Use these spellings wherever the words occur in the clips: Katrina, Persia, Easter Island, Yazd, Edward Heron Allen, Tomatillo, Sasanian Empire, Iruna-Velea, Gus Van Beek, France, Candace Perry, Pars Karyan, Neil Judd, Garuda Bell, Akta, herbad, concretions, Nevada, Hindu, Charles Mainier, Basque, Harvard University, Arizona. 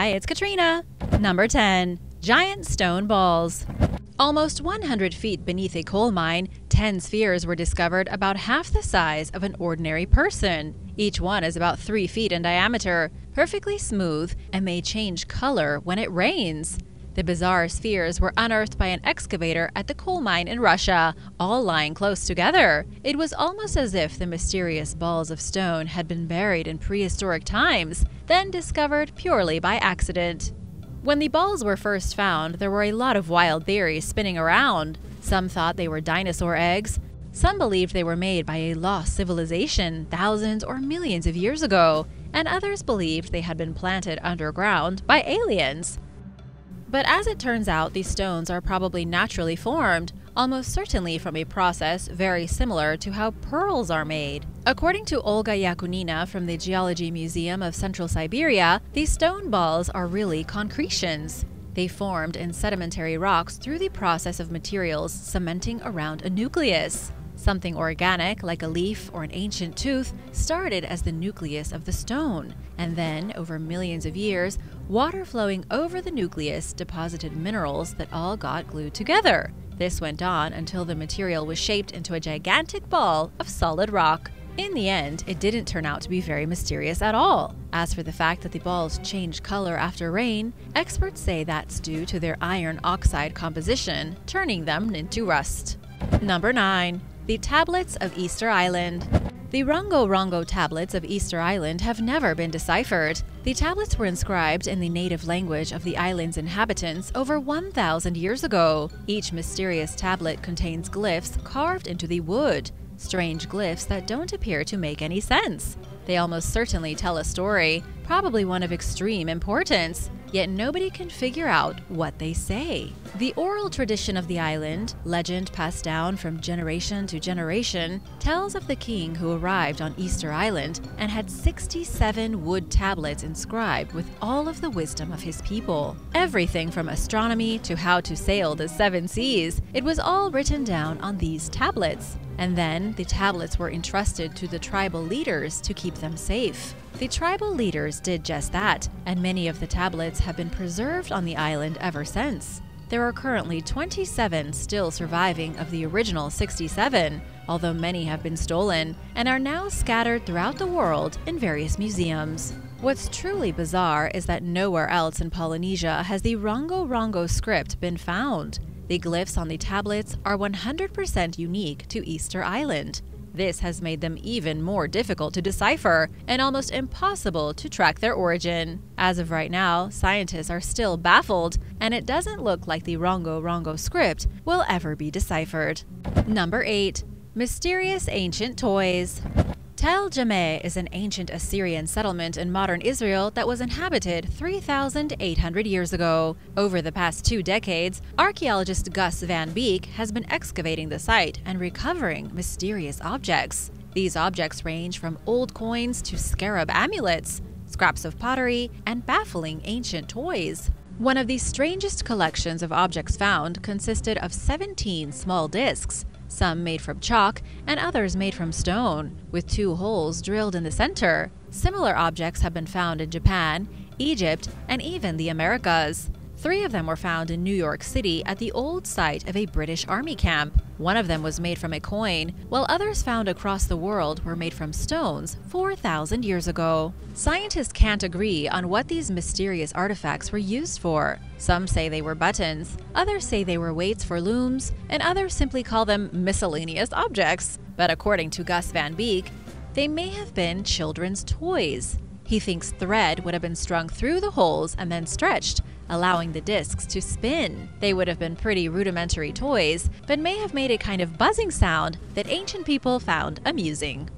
Hi, it's Katrina. Number 10. Giant stone balls. Almost 100 feet beneath a coal mine, 10 spheres were discovered about half the size of an ordinary person. Each one is about 3 feet in diameter, perfectly smooth, and may change color when it rains. The bizarre spheres were unearthed by an excavator at the coal mine in Russia, all lying close together. It was almost as if the mysterious balls of stone had been buried in prehistoric times, then discovered purely by accident. When the balls were first found, there were a lot of wild theories spinning around. Some thought they were dinosaur eggs. Some believed they were made by a lost civilization thousands or millions of years ago, and others believed they had been planted underground by aliens. But as it turns out, these stones are probably naturally formed, almost certainly from a process very similar to how pearls are made. According to Olga Yakunina from the Geology Museum of Central Siberia, these stone balls are really concretions. They formed in sedimentary rocks through the process of materials cementing around a nucleus. Something organic, like a leaf or an ancient tooth, started as the nucleus of the stone, and then, over millions of years, water flowing over the nucleus deposited minerals that all got glued together. This went on until the material was shaped into a gigantic ball of solid rock. In the end, it didn't turn out to be very mysterious at all. As for the fact that the balls change color after rain, experts say that's due to their iron oxide composition, turning them into rust. Number 9. The Tablets of Easter Island. The Rongo Rongo tablets of Easter Island have never been deciphered. The tablets were inscribed in the native language of the island's inhabitants over 1,000 years ago. Each mysterious tablet contains glyphs carved into the wood, strange glyphs that don't appear to make any sense. They almost certainly tell a story, probably one of extreme importance, yet nobody can figure out what they say. The oral tradition of the island, legend passed down from generation to generation, tells of the king who arrived on Easter Island and had 67 wood tablets inscribed with all of the wisdom of his people. Everything from astronomy to how to sail the 7 seas, it was all written down on these tablets. And then the tablets were entrusted to the tribal leaders to keep them safe. The tribal leaders did just that, and many of the tablets have been preserved on the island ever since. There are currently 27 still surviving of the original 67, although many have been stolen and are now scattered throughout the world in various museums. What's truly bizarre is that nowhere else in Polynesia has the Rongo Rongo script been found. The glyphs on the tablets are 100% unique to Easter Island. This has made them even more difficult to decipher and almost impossible to track their origin. As of right now, scientists are still baffled, and it doesn't look like the Rongo Rongo script will ever be deciphered. Number 8. Mysterious ancient toys. Tel Jameh is an ancient Assyrian settlement in modern Israel that was inhabited 3,800 years ago. Over the past 2 decades, archaeologist Gus Van Beek has been excavating the site and recovering mysterious objects. These objects range from old coins to scarab amulets, scraps of pottery, and baffling ancient toys. One of the strangest collections of objects found consisted of 17 small discs, some made from chalk and others made from stone, with 2 holes drilled in the center. Similar objects have been found in Japan, Egypt, and even the Americas. 3 of them were found in New York City at the old site of a British army camp. One of them was made from a coin, while others found across the world were made from stones 4,000 years ago. Scientists can't agree on what these mysterious artifacts were used for. Some say they were buttons, others say they were weights for looms, and others simply call them miscellaneous objects. But according to Gus Van Beek, they may have been children's toys. He thinks thread would have been strung through the holes and then stretched, allowing the discs to spin. They would have been pretty rudimentary toys, but may have made a kind of buzzing sound that ancient people found amusing.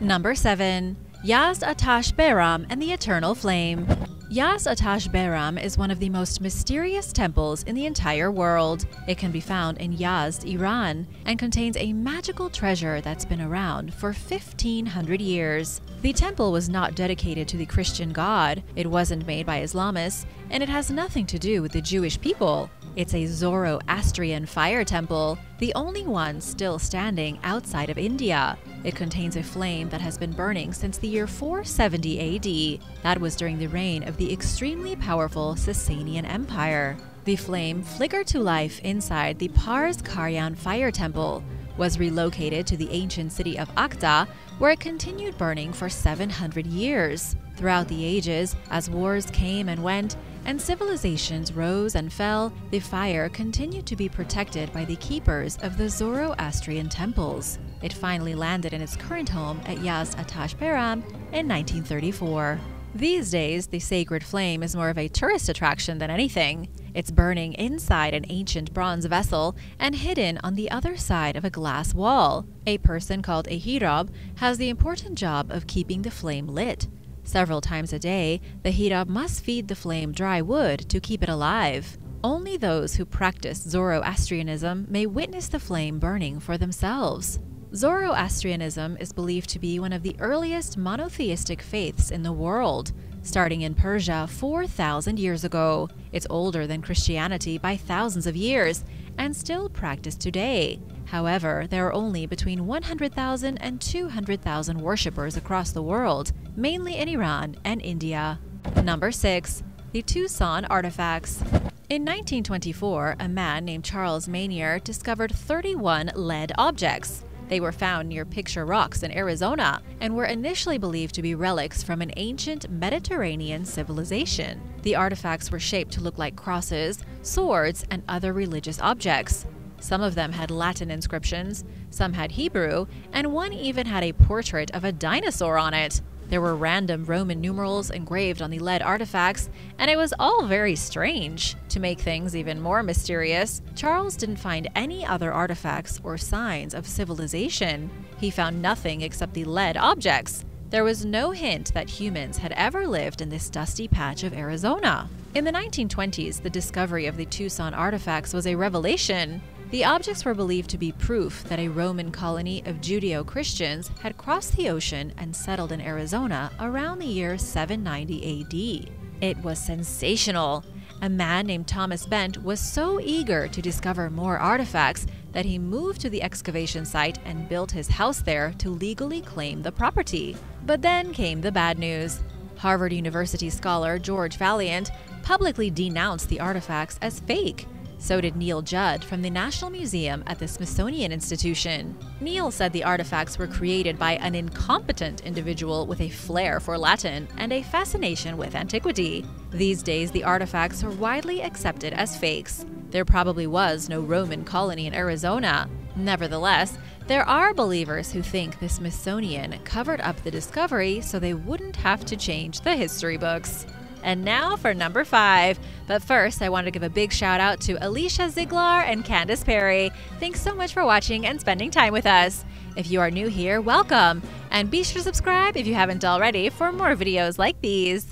Number 7. Yazd Atash Behram and the Eternal Flame. Yazd Atash Behram is one of the most mysterious temples in the entire world. It can be found in Yazd, Iran, and contains a magical treasure that's been around for 1,500 years. The temple was not dedicated to the Christian god, it wasn't made by Islamists, and it has nothing to do with the Jewish people. It's a Zoroastrian fire temple, the only one still standing outside of India. It contains a flame that has been burning since the year 470 AD. That was during the reign of the extremely powerful Sasanian Empire. The flame flickered to life inside the Pars Karyan fire temple, was relocated to the ancient city of Akta, where it continued burning for 700 years. Throughout the ages, as wars came and went, and civilizations rose and fell, the fire continued to be protected by the keepers of the Zoroastrian temples. It finally landed in its current home at Yazd Atash Behram in 1934. These days, the sacred flame is more of a tourist attraction than anything. It's burning inside an ancient bronze vessel and hidden on the other side of a glass wall. A person called a herbad has the important job of keeping the flame lit. Several times a day, the herbad must feed the flame dry wood to keep it alive. Only those who practice Zoroastrianism may witness the flame burning for themselves. Zoroastrianism is believed to be one of the earliest monotheistic faiths in the world, starting in Persia 4,000 years ago. It's older than Christianity by thousands of years and still practiced today. However, there are only between 100,000 and 200,000 worshippers across the world, mainly in Iran and India. Number 6. The Tucson Artifacts. In 1924, a man named Charles Mainier discovered 31 lead objects. They were found near Picture Rocks in Arizona and were initially believed to be relics from an ancient Mediterranean civilization. The artifacts were shaped to look like crosses, swords, and other religious objects. Some of them had Latin inscriptions, some had Hebrew, and one even had a portrait of a dinosaur on it. There were random Roman numerals engraved on the lead artifacts, and it was all very strange. To make things even more mysterious, Charles didn't find any other artifacts or signs of civilization. He found nothing except the lead objects. There was no hint that humans had ever lived in this dusty patch of Arizona. In the 1920s, the discovery of the Tucson artifacts was a revelation. The objects were believed to be proof that a Roman colony of Judeo-Christians had crossed the ocean and settled in Arizona around the year 790 AD. It was sensational. A man named Thomas Bent was so eager to discover more artifacts that he moved to the excavation site and built his house there to legally claim the property. But then came the bad news. Harvard University scholar George Valiant publicly denounced the artifacts as fake. So did Neil Judd from the National Museum at the Smithsonian Institution. Neil said the artifacts were created by an incompetent individual with a flair for Latin and a fascination with antiquity. These days, the artifacts are widely accepted as fakes. There probably was no Roman colony in Arizona. Nevertheless, there are believers who think the Smithsonian covered up the discovery so they wouldn't have to change the history books. And now for number 5. But first, I want to give a big shout out to Alicia Ziegler and Candace Perry. Thanks so much for watching and spending time with us. If you are new here, welcome. And be sure to subscribe if you haven't already for more videos like these.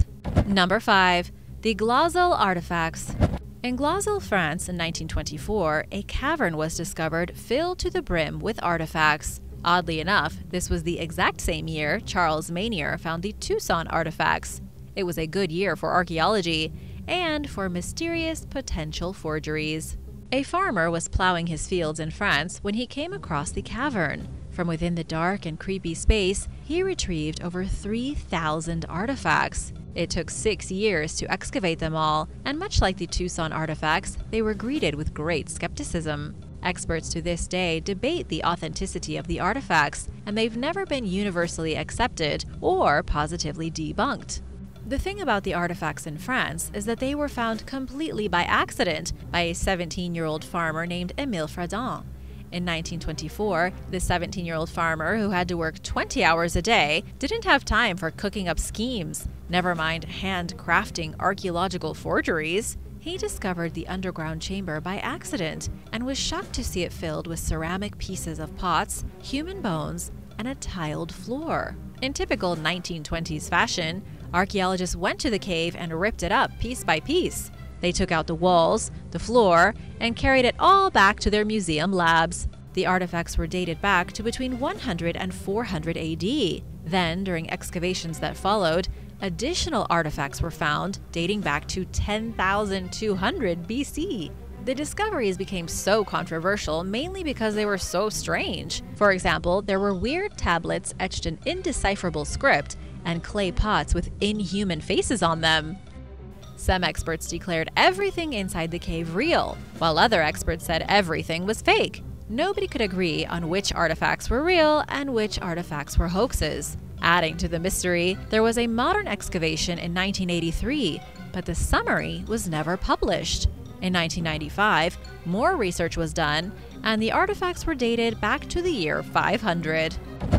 Number 5. The Glauzel Artifacts. In Glauzel, France in 1924, a cavern was discovered filled to the brim with artifacts. Oddly enough, this was the exact same year Charles Mainier found the Tucson artifacts. It was a good year for archaeology and for mysterious potential forgeries. A farmer was plowing his fields in France when he came across the cavern. From within the dark and creepy space, he retrieved over 3,000 artifacts. It took 6 years to excavate them all, and much like the Tucson artifacts, they were greeted with great skepticism. Experts to this day debate the authenticity of the artifacts, and they've never been universally accepted or positively debunked. The thing about the artifacts in France is that they were found completely by accident by a 17-year-old farmer named Émile Fradin. In 1924, the 17-year-old farmer, who had to work 20 hours a day, didn't have time for cooking up schemes, never mind handcrafting archaeological forgeries. He discovered the underground chamber by accident and was shocked to see it filled with ceramic pieces of pots, human bones, and a tiled floor. In typical 1920s fashion, archaeologists went to the cave and ripped it up piece by piece. They took out the walls, the floor, and carried it all back to their museum labs. The artifacts were dated back to between 100 and 400 AD. Then, during excavations that followed, additional artifacts were found dating back to 10,200 BC. The discoveries became so controversial mainly because they were so strange. For example, there were weird tablets etched in indecipherable script and clay pots with inhuman faces on them. Some experts declared everything inside the cave real, while other experts said everything was fake. Nobody could agree on which artifacts were real and which artifacts were hoaxes. Adding to the mystery, there was a modern excavation in 1983, but the summary was never published. In 1995, more research was done, and the artifacts were dated back to the year 500.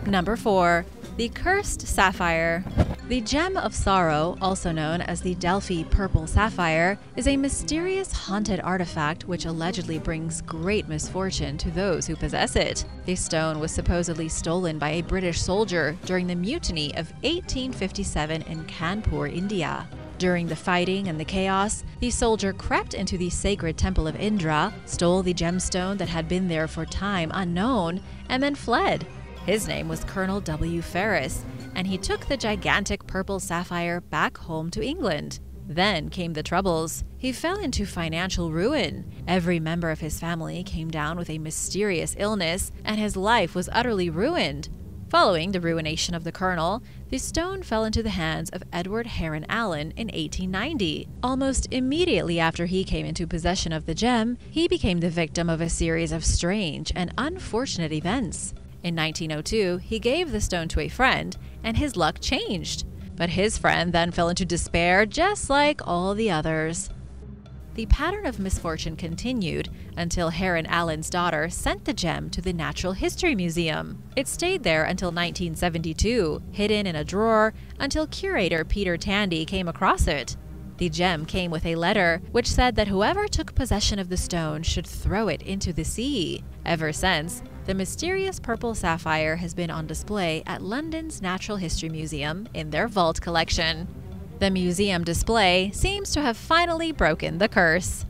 Number 4. The Cursed Sapphire. The Gem of Sorrow, also known as the Delphi Purple Sapphire, is a mysterious haunted artifact which allegedly brings great misfortune to those who possess it. This stone was supposedly stolen by a British soldier during the mutiny of 1857 in Kanpur, India. During the fighting and the chaos, the soldier crept into the sacred temple of Indra, stole the gemstone that had been there for time unknown, and then fled. His name was Colonel W. Ferris, and he took the gigantic purple sapphire back home to England. Then came the troubles. He fell into financial ruin. Every member of his family came down with a mysterious illness, and his life was utterly ruined. Following the ruination of the colonel, the stone fell into the hands of Edward Heron Allen in 1890. Almost immediately after he came into possession of the gem, he became the victim of a series of strange and unfortunate events. In 1902, he gave the stone to a friend, and his luck changed. But his friend then fell into despair, just like all the others. The pattern of misfortune continued until Heron Allen's daughter sent the gem to the Natural History Museum. It stayed there until 1972, hidden in a drawer, until curator Peter Tandy came across it. The gem came with a letter which said that whoever took possession of the stone should throw it into the sea. Ever since, the mysterious purple sapphire has been on display at London's Natural History Museum in their vault collection. The museum display seems to have finally broken the curse.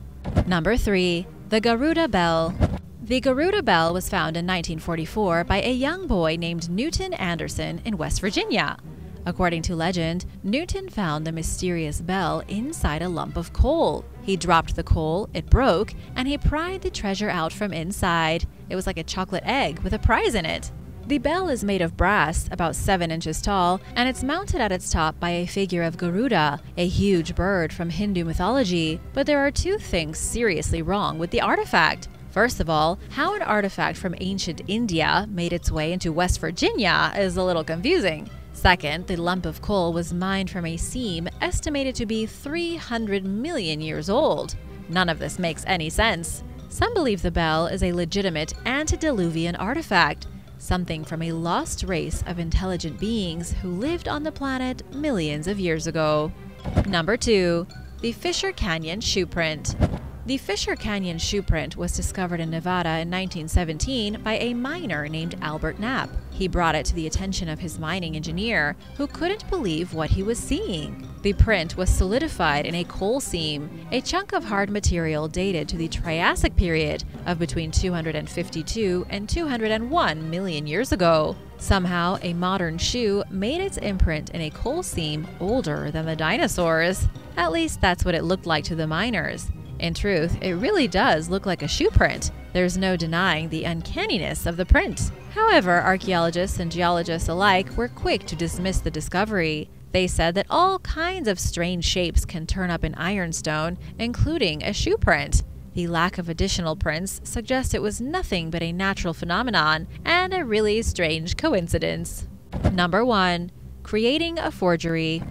Number 3. The Garuda Bell. The Garuda Bell was found in 1944 by a young boy named Newton Anderson in West Virginia. According to legend, Newton found the mysterious bell inside a lump of coal. He dropped the coal, it broke, and he pried the treasure out from inside. It was like a chocolate egg with a prize in it. The bell is made of brass, about 7 inches tall, and it's mounted at its top by a figure of Garuda, a huge bird from Hindu mythology. But there are two things seriously wrong with the artifact. First of all, how an artifact from ancient India made its way into West Virginia is a little confusing. Second, the lump of coal was mined from a seam estimated to be 300 million years old. None of this makes any sense. Some believe the bell is a legitimate antediluvian artifact, something from a lost race of intelligent beings who lived on the planet millions of years ago. Number 2. The Fisher Canyon Shoe Print. The Fisher Canyon shoe print was discovered in Nevada in 1917 by a miner named Albert Knapp. He brought it to the attention of his mining engineer, who couldn't believe what he was seeing. The print was solidified in a coal seam, a chunk of hard material dated to the Triassic period of between 252 and 201 million years ago. Somehow, a modern shoe made its imprint in a coal seam older than the dinosaurs. At least that's what it looked like to the miners. In truth, it really does look like a shoe print. There's no denying the uncanniness of the print. However, archaeologists and geologists alike were quick to dismiss the discovery. They said that all kinds of strange shapes can turn up in ironstone, including a shoe print. The lack of additional prints suggests it was nothing but a natural phenomenon and a really strange coincidence. Number 1. Creating a Forgery.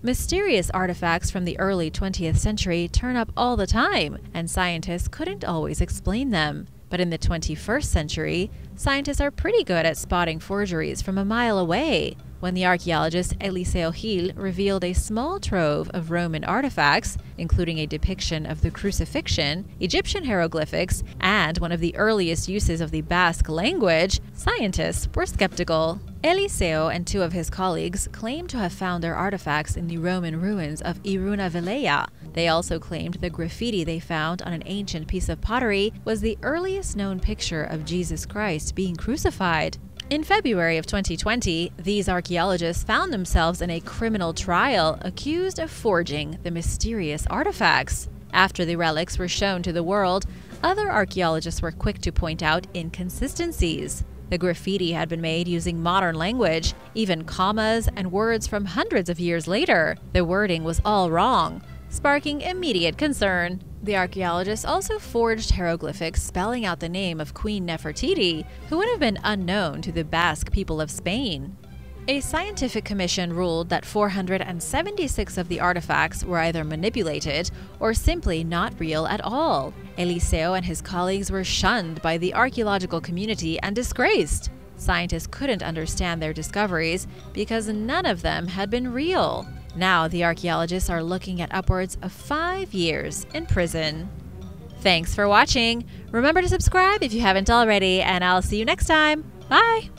Mysterious artifacts from the early 20th century turn up all the time, and scientists couldn't always explain them. But in the 21st century, scientists are pretty good at spotting forgeries from a mile away. When the archaeologist Eliseo Gil revealed a small trove of Roman artifacts, including a depiction of the crucifixion, Egyptian hieroglyphics, and one of the earliest uses of the Basque language, scientists were skeptical. Eliseo and two of his colleagues claimed to have found their artifacts in the Roman ruins of Iruna-Velea. They also claimed the graffiti they found on an ancient piece of pottery was the earliest known picture of Jesus Christ being crucified. In February of 2020, these archaeologists found themselves in a criminal trial accused of forging the mysterious artifacts. After the relics were shown to the world, other archaeologists were quick to point out inconsistencies. The graffiti had been made using modern language, even commas and words from hundreds of years later. The wording was all wrong, sparking immediate concern. The archaeologists also forged hieroglyphics spelling out the name of Queen Nefertiti, who would have been unknown to the Basque people of Spain. A scientific commission ruled that 476 of the artifacts were either manipulated or simply not real at all. Eliseo and his colleagues were shunned by the archaeological community and disgraced. Scientists couldn't understand their discoveries because none of them had been real. Now the archaeologists are looking at upwards of 5 years in prison. Thanks for watching. Remember to subscribe if you haven't already, and I'll see you next time. Bye!